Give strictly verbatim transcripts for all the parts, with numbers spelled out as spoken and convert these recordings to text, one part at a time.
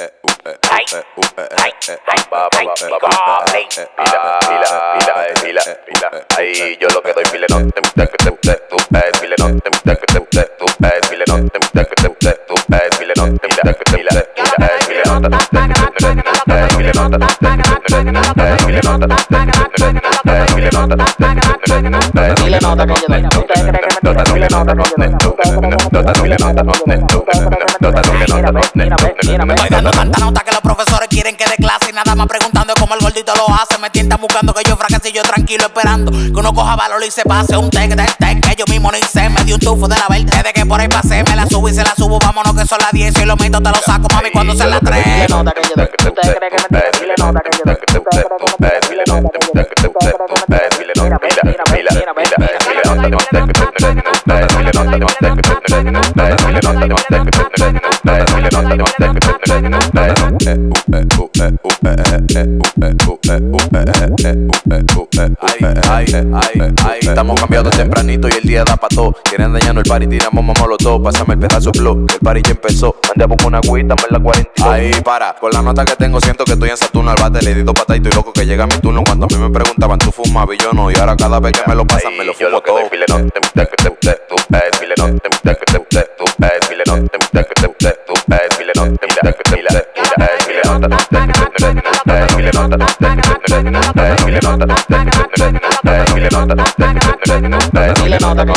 Yo lo que doy pile no te gusta que te guste tu pez, pile no te gusta que te guste tu pez, pile no te gusta que te guste tu pez, pile no te gusta que te guste tu pez, pile no te gusta que te guste tu pez, pile no te gusta que te guste tu pez, pile no te gusta que te guste tu pez, pile no te gusta que te guste tu pez, pile no te gusta que te guste tu pez, pile no te gusta que te guste tu pez, pile no te gusta que te Estoy dando tanta nota que los profesores quieren que dé clase y nada más preguntando cómo el gordito lo hace. Me tientan buscando que yo fracase y yo tranquilo esperando que uno coja valor y se pase un tec del tec que yo mismo no hice. Me di un tufo de la verte de que por ahí pasé, me la subo y se la subo. Vámonos que son las diez y lo meto, te lo saco mami cuando sean las tres. Dile nota que yo doy, ustedes creen que me tira. Dile nota que yo doy, ustedes creen que me tira. Dile nota que yo doy, ustedes creen que me tira. Dile nota que yo doy, ustedes creen que me tira. Dile nota que yo doy, ustedes creen que me tira. Ay, ay, ay, estamos cambiados tempranito y el día da pa' todo. Quieren dañarnos el party, tiramos mamá los dos. Pásame el pedazo flow, el party ya empezó. Mandé a buscar una agüita, me la cuarentena. Ay, para, con la nota que tengo siento que estoy en Saturno. Al bate le di dos patas y estoy loco que llega mi turno. Cuando a mí me preguntaban, tú fumabas y yo no. Y ahora cada vez que me lo pasan, me lo fumo todo. Pile no te gusta que te guste tu pez, pile no te gusta que te guste tu pez, pile no te gusta que te guste tu pez, pile no te gusta que te guste tu pez, pile no te gusta que te guste tu pez, pile no te gusta que te guste tu pez, pile no te gusta que te guste tu pez. Dile nota que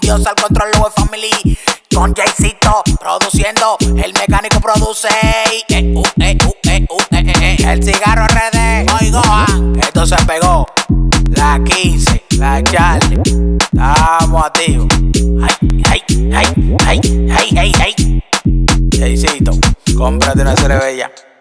Dios al control, Love Family con Jaycito produciendo, el mecánico produce el cigarro R D. Oigo, esto se pegó. La quince, la Charlie, estamos activos. Ay, ay, ay, ay, ay, ay, ay. Jaycito, cómprate una cerveza.